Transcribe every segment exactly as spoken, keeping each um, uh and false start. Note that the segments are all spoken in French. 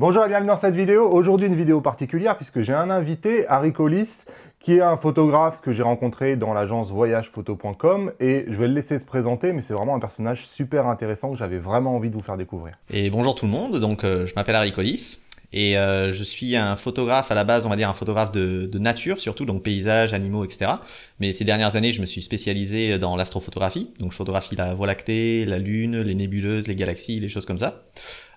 Bonjour et bienvenue dans cette vidéo. Aujourd'hui une vidéo particulière puisque j'ai un invité, Harry Colis, qui est un photographe que j'ai rencontré dans l'agence voyage photo point com et je vais le laisser se présenter, mais c'est vraiment un personnage super intéressant que j'avais vraiment envie de vous faire découvrir. Et bonjour tout le monde, donc euh, je m'appelle Harry Colis et euh, je suis un photographe à la base, on va dire un photographe de, de nature surtout, donc paysages, animaux, et cetera. Mais ces dernières années je me suis spécialisé dans l'astrophotographie, donc je photographie la Voie Lactée, la Lune, les nébuleuses, les galaxies, les choses comme ça.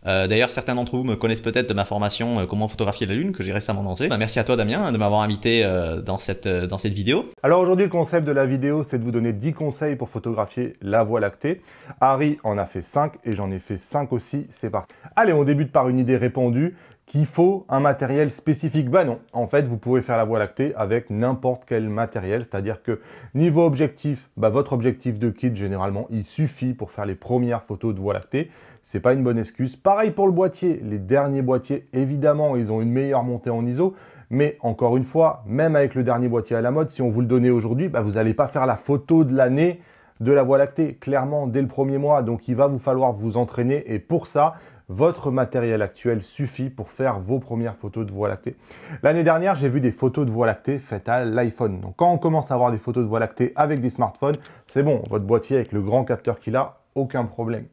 Euh, D'ailleurs, certains d'entre vous me connaissent peut-être de ma formation euh, Comment photographier la Lune que j'ai récemment lancée. Bah, merci à toi Damien de m'avoir invité euh, dans, cette, euh, dans cette vidéo. Alors aujourd'hui, le concept de la vidéo, c'est de vous donner dix conseils pour photographier la Voie Lactée. Harry en a fait cinq et j'en ai fait cinq aussi, c'est parti. Allez, on débute par une idée répandue qu'il faut un matériel spécifique. Bah non, en fait, vous pouvez faire la Voie Lactée avec n'importe quel matériel, c'est-à-dire que niveau objectif, bah, votre objectif de kit, généralement, il suffit pour faire les premières photos de Voie Lactée. C'est pas une bonne excuse. Pareil pour le boîtier. Les derniers boîtiers, évidemment, ils ont une meilleure montée en I S O. Mais encore une fois, même avec le dernier boîtier à la mode, si on vous le donnait aujourd'hui, bah, vous n'allez pas faire la photo de l'année de la Voie Lactée, clairement, dès le premier mois. Donc, il va vous falloir vous entraîner. Et pour ça, votre matériel actuel suffit pour faire vos premières photos de Voie Lactée. L'année dernière, j'ai vu des photos de Voie Lactée faites à l'iPhone. Donc, quand on commence à avoir des photos de Voie Lactée avec des smartphones, c'est bon. Votre boîtier avec le grand capteur qu'il a, aucun problème.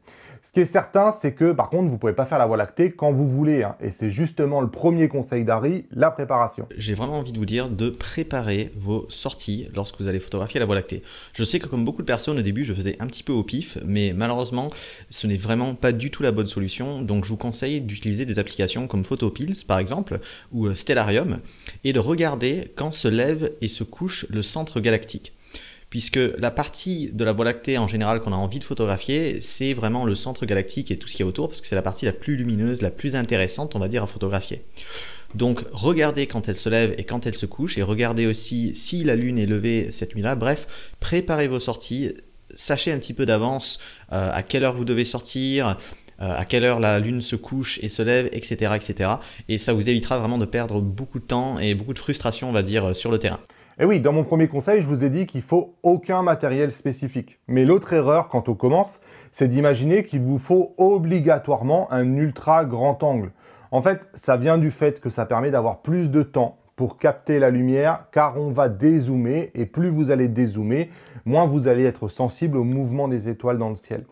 Ce qui est certain, c'est que par contre, vous ne pouvez pas faire la Voie Lactée quand vous voulez. Hein, et c'est justement le premier conseil d'Harry, la préparation. J'ai vraiment envie de vous dire de préparer vos sorties lorsque vous allez photographier la Voie Lactée. Je sais que comme beaucoup de personnes, au début, je faisais un petit peu au pif, mais malheureusement, ce n'est vraiment pas du tout la bonne solution. Donc, je vous conseille d'utiliser des applications comme Photopills, par exemple, ou Stellarium, et de regarder quand se lève et se couche le centre galactique. Puisque la partie de la Voie Lactée en général qu'on a envie de photographier, c'est vraiment le centre galactique et tout ce qu'il y a autour, parce que c'est la partie la plus lumineuse, la plus intéressante, on va dire, à photographier. Donc regardez quand elle se lève et quand elle se couche, et regardez aussi si la Lune est levée cette nuit-là. Bref, préparez vos sorties, sachez un petit peu d'avance euh, à quelle heure vous devez sortir, à quelle heure la Lune se couche et se lève, et cetera, et cetera. Et ça vous évitera vraiment de perdre beaucoup de temps et beaucoup de frustration, on va dire, sur le terrain. Et oui, dans mon premier conseil, je vous ai dit qu'il faut aucun matériel spécifique. Mais l'autre erreur quand on commence, c'est d'imaginer qu'il vous faut obligatoirement un ultra grand angle. En fait, ça vient du fait que ça permet d'avoir plus de temps pour capter la lumière, car on va dézoomer, et plus vous allez dézoomer, moins vous allez être sensible au mouvement des étoiles dans le ciel.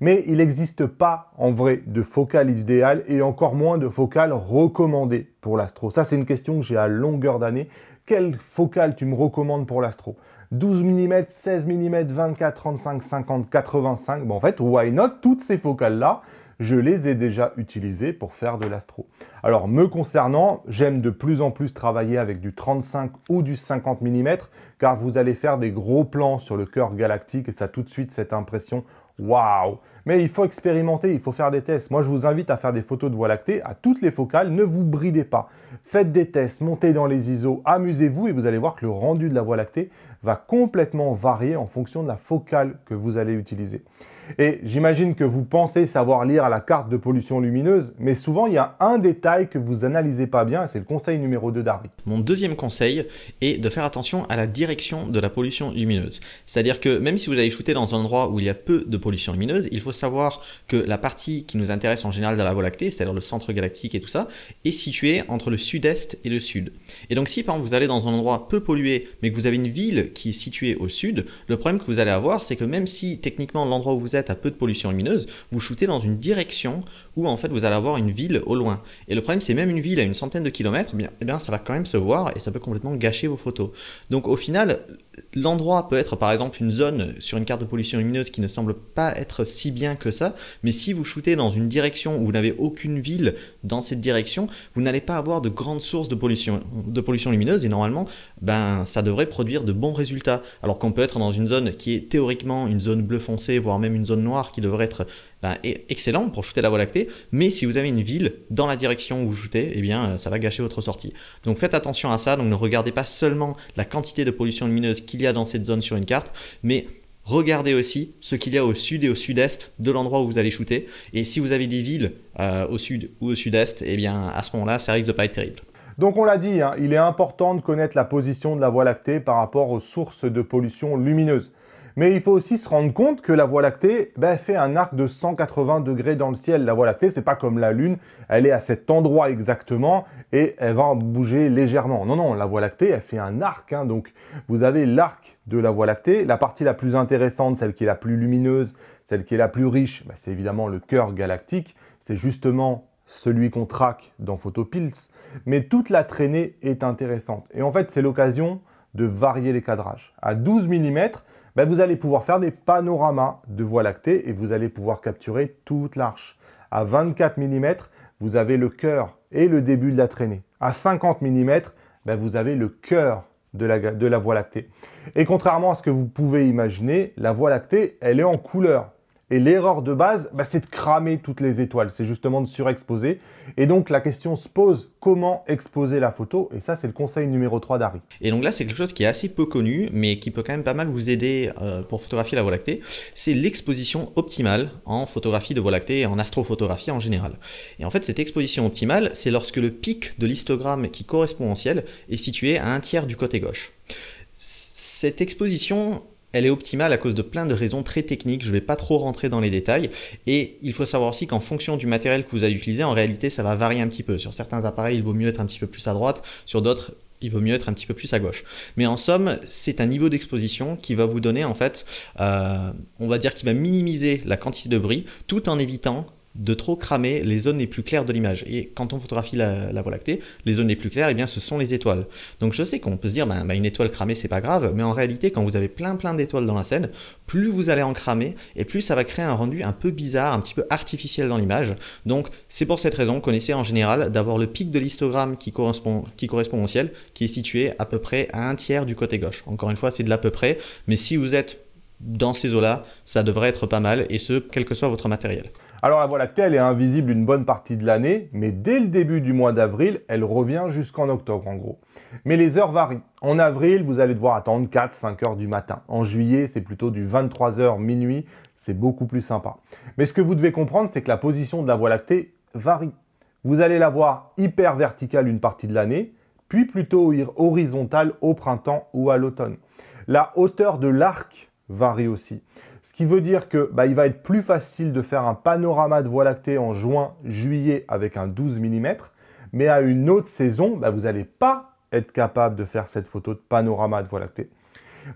Mais il n'existe pas en vrai de focale idéale, et encore moins de focale recommandée pour l'astro. Ça, c'est une question que j'ai à longueur d'année. Quelle focale tu me recommandes pour l'astro? douze millimètres, seize millimètres, vingt-quatre, trente-cinq, cinquante, quatre-vingt-cinq. Bon, en fait, why not? Toutes ces focales-là, je les ai déjà utilisées pour faire de l'astro. Alors, me concernant, j'aime de plus en plus travailler avec du trente-cinq ou du cinquante millimètres, car vous allez faire des gros plans sur le cœur galactique et ça a tout de suite cette impression « waouh ». Mais il faut expérimenter, il faut faire des tests. Moi, je vous invite à faire des photos de Voie Lactée à toutes les focales. Ne vous bridez pas. Faites des tests, montez dans les I S O, amusez-vous et vous allez voir que le rendu de la Voie Lactée va complètement varier en fonction de la focale que vous allez utiliser. Et j'imagine que vous pensez savoir lire à la carte de pollution lumineuse, mais souvent, il y a un détail que vous analysez pas bien et c'est le conseil numéro deux d'Harry. Mon deuxième conseil est de faire attention à la direction de la pollution lumineuse. C'est-à-dire que même si vous allez shooter dans un endroit où il y a peu de pollution lumineuse, il faut savoir que la partie qui nous intéresse en général dans la Voie Lactée, c'est-à-dire le centre galactique et tout ça, est située entre le sud-est et le sud. Et donc si par exemple vous allez dans un endroit peu pollué, mais que vous avez une ville qui est située au sud, le problème que vous allez avoir, c'est que même si techniquement l'endroit où vous êtes a peu de pollution lumineuse, vous shootez dans une direction où en fait vous allez avoir une ville au loin. Et le problème, c'est même une ville à une centaine de kilomètres, eh bien, eh bien ça va quand même se voir et ça peut complètement gâcher vos photos. Donc au final, l'endroit peut être par exemple une zone sur une carte de pollution lumineuse qui ne semble pas être si bien que ça, mais si vous shootez dans une direction où vous n'avez aucune ville dans cette direction, vous n'allez pas avoir de grandes sources de pollution, de pollution lumineuse et normalement, ben, ça devrait produire de bons résultats. Alors qu'on peut être dans une zone qui est théoriquement une zone bleu foncé, voire même une zone noire qui devrait être ben, excellent pour shooter la Voie Lactée, mais si vous avez une ville dans la direction où vous shootez, eh bien, ça va gâcher votre sortie. Donc faites attention à ça, donc ne regardez pas seulement la quantité de pollution lumineuse qu'il y a dans cette zone sur une carte, mais regardez aussi ce qu'il y a au sud et au sud-est de l'endroit où vous allez shooter. Et si vous avez des villes euh, au sud ou au sud-est, eh bien à ce moment-là, ça risque de pas être terrible. Donc on l'a dit, hein, il est important de connaître la position de la Voie Lactée par rapport aux sources de pollution lumineuse. Mais il faut aussi se rendre compte que la Voie lactée ben, fait un arc de cent quatre-vingts degrés dans le ciel. La Voie lactée, c'est pas comme la Lune, elle est à cet endroit exactement et elle va bouger légèrement. Non, non, la Voie lactée, elle fait un arc. Hein, donc, vous avez l'arc de la Voie lactée. La partie la plus intéressante, celle qui est la plus lumineuse, celle qui est la plus riche, ben, c'est évidemment le cœur galactique. C'est justement celui qu'on traque dans Photopills. Mais toute la traînée est intéressante. Et en fait, c'est l'occasion de varier les cadrages. À douze millimètres, ben vous allez pouvoir faire des panoramas de Voie lactée et vous allez pouvoir capturer toute l'arche. À vingt-quatre millimètres, vous avez le cœur et le début de la traînée. À cinquante millimètres, ben vous avez le cœur de la, de la Voie lactée. Et contrairement à ce que vous pouvez imaginer, la Voie lactée, elle est en couleur. Et l'erreur de base, bah, c'est de cramer toutes les étoiles. C'est justement de surexposer. Et donc, la question se pose, comment exposer la photo? Et ça, c'est le conseil numéro trois d'Harry. Et donc là, c'est quelque chose qui est assez peu connu, mais qui peut quand même pas mal vous aider euh, pour photographier la Voie lactée. C'est l'exposition optimale en photographie de Voie lactée et en astrophotographie en général. Et en fait, cette exposition optimale, c'est lorsque le pic de l'histogramme qui correspond au ciel est situé à un tiers du côté gauche. Cette exposition, elle est optimale à cause de plein de raisons très techniques, je ne vais pas trop rentrer dans les détails. Et il faut savoir aussi qu'en fonction du matériel que vous allez utiliser, en réalité, ça va varier un petit peu. Sur certains appareils, il vaut mieux être un petit peu plus à droite, sur d'autres, il vaut mieux être un petit peu plus à gauche. Mais en somme, c'est un niveau d'exposition qui va vous donner, en fait, euh, on va dire qu'il va minimiser la quantité de bruit, tout en évitant de trop cramer les zones les plus claires de l'image. Et quand on photographie la, la Voie lactée, les zones les plus claires, eh bien, ce sont les étoiles. Donc je sais qu'on peut se dire, ben, ben, une étoile cramée, c'est pas grave, mais en réalité, quand vous avez plein plein d'étoiles dans la scène, plus vous allez en cramer, et plus ça va créer un rendu un peu bizarre, un petit peu artificiel dans l'image. Donc c'est pour cette raison qu'on essaie en général d'avoir le pic de l'histogramme qui correspond, qui correspond au ciel, qui est situé à peu près à un tiers du côté gauche. Encore une fois, c'est de l'à peu près, mais si vous êtes dans ces eaux-là, ça devrait être pas mal, et ce, quel que soit votre matériel. Alors la Voie lactée, elle est invisible une bonne partie de l'année, mais dès le début du mois d'avril, elle revient jusqu'en octobre en gros. Mais les heures varient. En avril, vous allez devoir attendre quatre à cinq heures du matin. En juillet, c'est plutôt du vingt-trois heures minuit, c'est beaucoup plus sympa. Mais ce que vous devez comprendre, c'est que la position de la Voie lactée varie. Vous allez la voir hyper verticale une partie de l'année, puis plutôt horizontale au printemps ou à l'automne. La hauteur de l'arc varie aussi. Ce qui veut dire que bah, il va être plus facile de faire un panorama de Voie lactée en juin, juillet avec un douze millimètres. Mais à une autre saison, bah, vous n'allez pas être capable de faire cette photo de panorama de Voie lactée.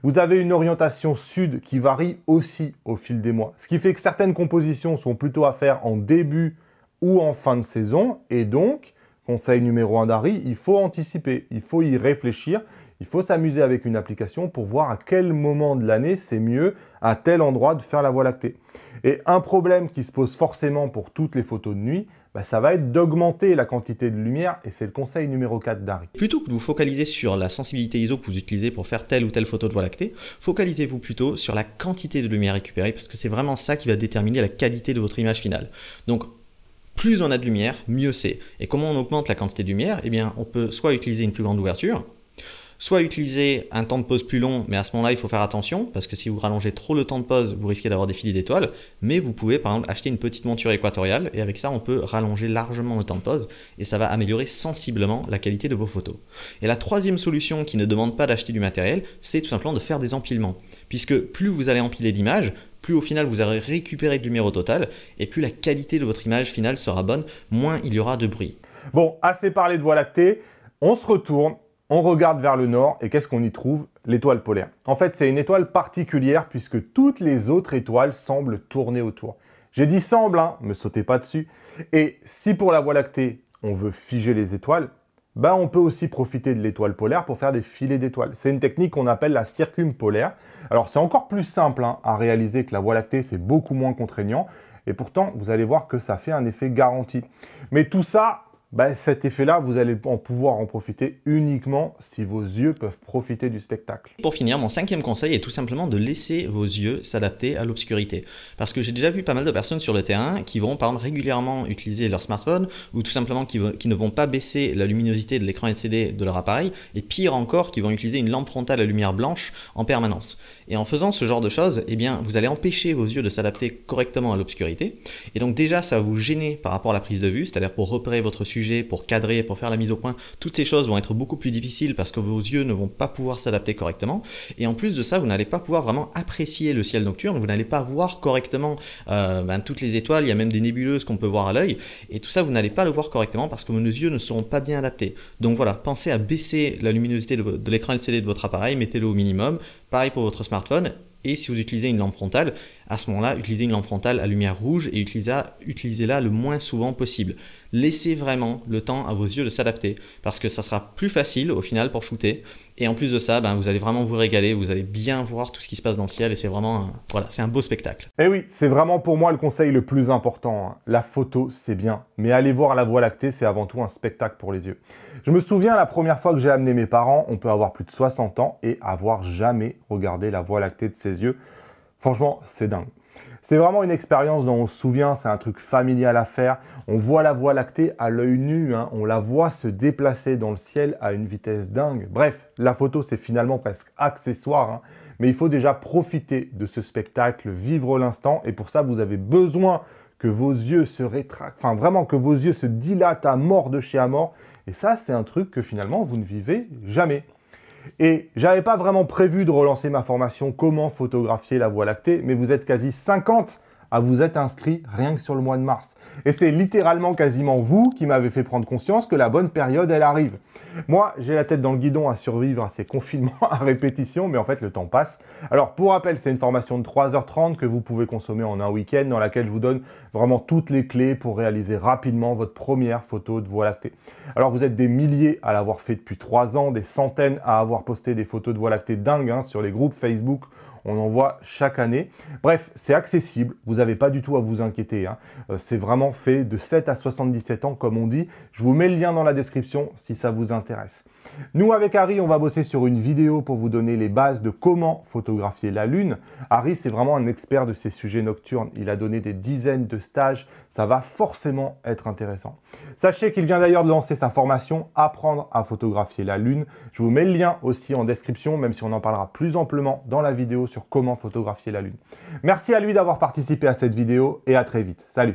Vous avez une orientation sud qui varie aussi au fil des mois. Ce qui fait que certaines compositions sont plutôt à faire en début ou en fin de saison. Et donc, conseil numéro un d'Harry, il faut anticiper, il faut y réfléchir. Il faut s'amuser avec une application pour voir à quel moment de l'année c'est mieux à tel endroit de faire la Voie lactée. Et un problème qui se pose forcément pour toutes les photos de nuit, bah ça va être d'augmenter la quantité de lumière et c'est le conseil numéro quatre d'Harry. Plutôt que de vous focaliser sur la sensibilité I S O que vous utilisez pour faire telle ou telle photo de Voie lactée, focalisez-vous plutôt sur la quantité de lumière récupérée parce que c'est vraiment ça qui va déterminer la qualité de votre image finale. Donc, plus on a de lumière, mieux c'est. Et comment on augmente la quantité de lumière? Eh bien, on peut soit utiliser une plus grande ouverture, soit utiliser un temps de pause plus long, mais à ce moment-là, il faut faire attention, parce que si vous rallongez trop le temps de pause, vous risquez d'avoir des filets d'étoiles, mais vous pouvez par exemple acheter une petite monture équatoriale, et avec ça, on peut rallonger largement le temps de pause, et ça va améliorer sensiblement la qualité de vos photos. Et la troisième solution qui ne demande pas d'acheter du matériel, c'est tout simplement de faire des empilements, puisque plus vous allez empiler d'images, plus au final vous allez récupérer de lumière au total, et plus la qualité de votre image finale sera bonne, moins il y aura de bruit. Bon, assez parlé de Voie lactée, on se retourne. On regarde vers le nord et qu'est-ce qu'on y trouve? L'étoile polaire. En fait, c'est une étoile particulière puisque toutes les autres étoiles semblent tourner autour. J'ai dit semble, hein, me sautez pas dessus. Et si pour la Voie lactée, on veut figer les étoiles, ben on peut aussi profiter de l'étoile polaire pour faire des filets d'étoiles. C'est une technique qu'on appelle la circumpolaire. Alors, c'est encore plus simple hein, à réaliser que la Voie lactée, c'est beaucoup moins contraignant. Et pourtant, vous allez voir que ça fait un effet garanti. Mais tout ça, ben, cet effet-là, vous allez en pouvoir en profiter uniquement si vos yeux peuvent profiter du spectacle. Pour finir, mon cinquième conseil est tout simplement de laisser vos yeux s'adapter à l'obscurité. Parce que j'ai déjà vu pas mal de personnes sur le terrain qui vont par exemple régulièrement utiliser leur smartphone ou tout simplement qui, qui ne vont pas baisser la luminosité de l'écran L C D de leur appareil et pire encore, qui vont utiliser une lampe frontale à lumière blanche en permanence. Et en faisant ce genre de choses, eh bien, vous allez empêcher vos yeux de s'adapter correctement à l'obscurité. Et donc déjà, ça va vous gêner par rapport à la prise de vue, c'est-à-dire pour repérer votre sujet sujet, pour cadrer, pour faire la mise au point, toutes ces choses vont être beaucoup plus difficiles parce que vos yeux ne vont pas pouvoir s'adapter correctement. Et en plus de ça, vous n'allez pas pouvoir vraiment apprécier le ciel nocturne, vous n'allez pas voir correctement euh, ben, toutes les étoiles, il y a même des nébuleuses qu'on peut voir à l'œil, et tout ça, vous n'allez pas le voir correctement parce que vos yeux ne seront pas bien adaptés. Donc voilà, pensez à baisser la luminosité de l'écran L C D de votre appareil, mettez-le au minimum, pareil pour votre smartphone. Et si vous utilisez une lampe frontale, à ce moment-là, utilisez une lampe frontale à lumière rouge et utilisez-la le moins souvent possible. Laissez vraiment le temps à vos yeux de s'adapter parce que ça sera plus facile au final pour shooter. Et en plus de ça, ben, vous allez vraiment vous régaler, vous allez bien voir tout ce qui se passe dans le ciel et c'est vraiment un, voilà, c'est un beau spectacle. Et oui, c'est vraiment pour moi le conseil le plus important. La photo, c'est bien, mais aller voir la Voie lactée, c'est avant tout un spectacle pour les yeux. Je me souviens la première fois que j'ai amené mes parents, on peut avoir plus de soixante ans et avoir jamais regardé la Voie lactée de ses yeux. Franchement, c'est dingue. C'est vraiment une expérience dont on se souvient, c'est un truc familial à faire. On voit la Voie lactée à l'œil nu, hein. On la voit se déplacer dans le ciel à une vitesse dingue. Bref, la photo, c'est finalement presque accessoire, hein. Mais il faut déjà profiter de ce spectacle, vivre l'instant. Et pour ça, vous avez besoin que vos yeux se rétractent, enfin vraiment que vos yeux se dilatent à mort de chez à mort. Et ça, c'est un truc que finalement, vous ne vivez jamais. Et j'avais pas vraiment prévu de relancer ma formation comment photographier la Voie lactée, mais vous êtes quasi cinquante à vous être inscrits rien que sur le mois de mars. Et c'est littéralement quasiment vous qui m'avez fait prendre conscience que la bonne période, elle arrive. Moi, j'ai la tête dans le guidon à survivre à ces confinements à répétition, mais en fait, le temps passe. Alors, pour rappel, c'est une formation de trois heures trente que vous pouvez consommer en un week-end, dans laquelle je vous donne vraiment toutes les clés pour réaliser rapidement votre première photo de Voie lactée. Alors, vous êtes des milliers à l'avoir fait depuis trois ans, des centaines à avoir posté des photos de Voie lactée dingues hein, sur les groupes Facebook. On en voit chaque année. Bref, c'est accessible. Vous n'avez pas du tout à vous inquiéter, hein. C'est vraiment fait de sept à soixante-dix-sept ans, comme on dit. Je vous mets le lien dans la description si ça vous intéresse. Nous, avec Harry, on va bosser sur une vidéo pour vous donner les bases de comment photographier la Lune. Harry, c'est vraiment un expert de ces sujets nocturnes. Il a donné des dizaines de stages. Ça va forcément être intéressant. Sachez qu'il vient d'ailleurs de lancer sa formation « Apprendre à photographier la Lune ». Je vous mets le lien aussi en description, même si on en parlera plus amplement dans la vidéo sur sur comment photographier la Lune. Merci à lui d'avoir participé à cette vidéo et à très vite. Salut!